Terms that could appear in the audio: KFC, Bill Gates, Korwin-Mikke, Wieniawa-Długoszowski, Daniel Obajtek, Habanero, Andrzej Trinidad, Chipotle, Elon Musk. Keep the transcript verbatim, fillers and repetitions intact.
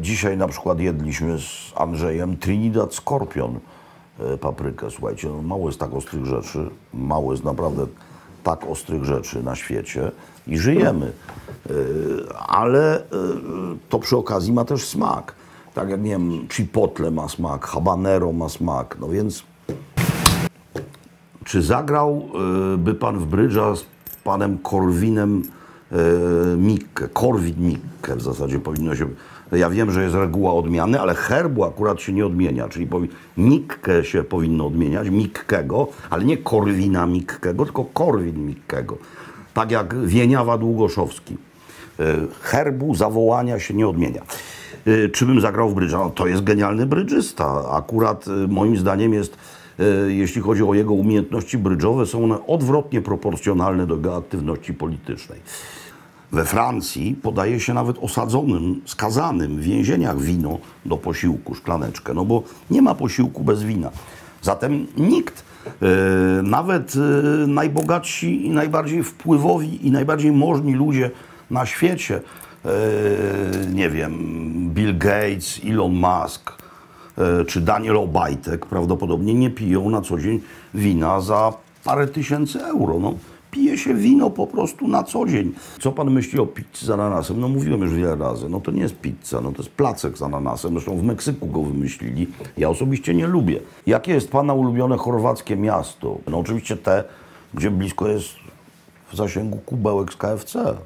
Dzisiaj na przykład jedliśmy z Andrzejem Trinidad skorpion, paprykę. Słuchajcie, no mało jest tak ostrych rzeczy, mało jest naprawdę tak ostrych rzeczy na świecie i żyjemy. Ale to przy okazji ma też smak. Tak jak, nie wiem, Chipotle ma smak, Habanero ma smak, no więc... Czy zagrałby Pan w brydża z Panem Korwinem Mikke? Korwin-Mikke w zasadzie powinno się... Ja wiem, że jest reguła odmiany, ale herbu akurat się nie odmienia, czyli powi... Mikke się powinno odmieniać, Mikkego, ale nie Korwina Mikkego, tylko Korwin-Mikkego. Tak jak Wieniawa-Długoszowski. Herbu zawołania się nie odmienia. Czy bym zagrał w brydża? No, to jest genialny brydżysta. Akurat moim zdaniem jest... Jeśli chodzi o jego umiejętności brydżowe, są one odwrotnie proporcjonalne do jego aktywności politycznej. We Francji podaje się nawet osadzonym, skazanym w więzieniach wino do posiłku, szklaneczkę, no bo nie ma posiłku bez wina. Zatem nikt, nawet najbogatsi i najbardziej wpływowi i najbardziej możni ludzie na świecie, nie wiem, Bill Gates, Elon Musk, czy Daniel Obajtek, prawdopodobnie nie piją na co dzień wina za parę tysięcy euro. No, pije się wino po prostu na co dzień. Co pan myśli o pizzy z ananasem? No mówiłem już wiele razy, no to nie jest pizza, no to jest placek z ananasem. Zresztą w Meksyku go wymyślili. Ja osobiście nie lubię. Jakie jest pana ulubione chorwackie miasto? No oczywiście te, gdzie blisko jest w zasięgu kubełek z K F C.